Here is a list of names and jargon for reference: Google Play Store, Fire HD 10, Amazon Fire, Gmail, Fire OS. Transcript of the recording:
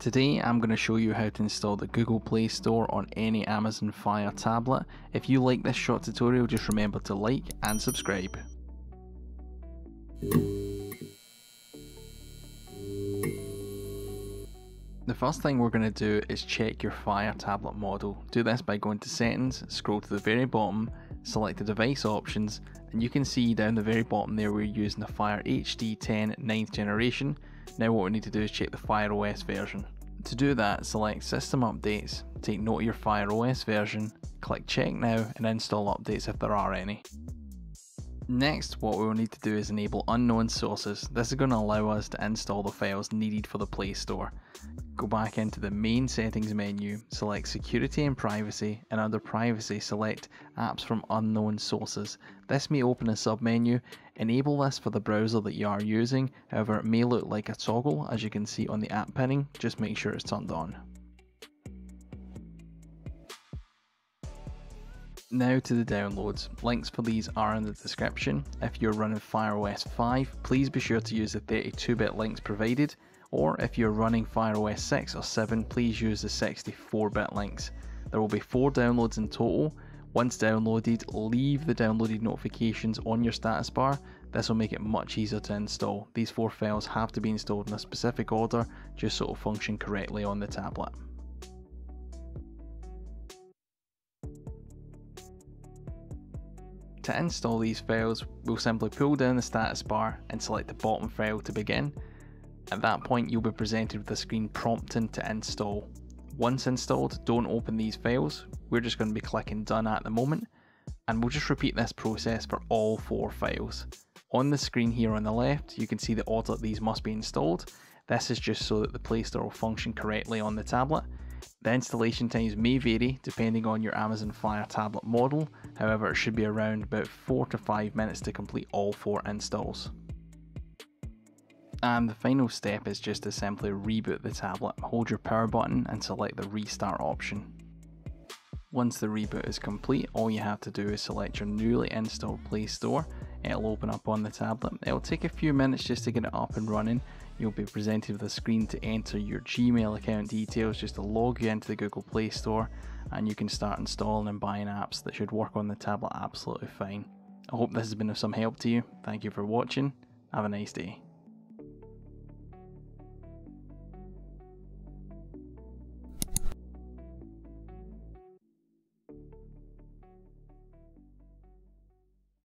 Today I'm going to show you how to install the Google Play Store on any Amazon Fire tablet. If you like this short tutorial, just remember to like and subscribe. The first thing we're going to do is check your Fire tablet model. Do this by going to Settings, scroll to the very bottom, select the device options, and you can see down the very bottom there we're using the Fire HD 10 9th generation. Now what we need to do is check the Fire OS version. To do that, select System Updates, take note of your Fire OS version, click Check Now and install updates if there are any. Next, what we will need to do is enable unknown sources. This is going to allow us to install the files needed for the Play Store. Go back into the main settings menu, select Security and Privacy, and under Privacy select Apps from Unknown Sources. This may open a submenu. Enable this for the browser that you are using, however it may look like a toggle as you can see on the app pinning, just make sure it's turned on. Now to the downloads. Links for these are in the description. If you're running Fire OS 5, please be sure to use the 32-bit links provided, or if you're running Fire OS 6 or 7, please use the 64-bit links. There will be 4 downloads in total. Once downloaded, leave the downloaded notifications on your status bar. This will make it much easier to install. These 4 files have to be installed in a specific order just so it will function correctly on the tablet. To install these files, we'll simply pull down the status bar and select the bottom file to begin. At that point, you'll be presented with a screen prompting to install. Once installed, don't open these files. We're just going to be clicking Done at the moment, and we'll just repeat this process for all 4 files. On the screen here on the left, you can see the order these must be installed. This is just so that the Play Store will function correctly on the tablet. The installation times may vary depending on your Amazon Fire tablet model, however it should be around about 4 to 5 minutes to complete all 4 installs. And the final step is just to simply reboot the tablet, hold your power button and select the restart option. Once the reboot is complete, all you have to do is select your newly installed Play Store. It'll open up on the tablet. It'll take a few minutes just to get it up and running. You'll be presented with a screen to enter your Gmail account details just to log you into the Google Play Store, and you can start installing and buying apps that should work on the tablet absolutely fine. I hope this has been of some help to you. Thank you for watching. Have a nice day.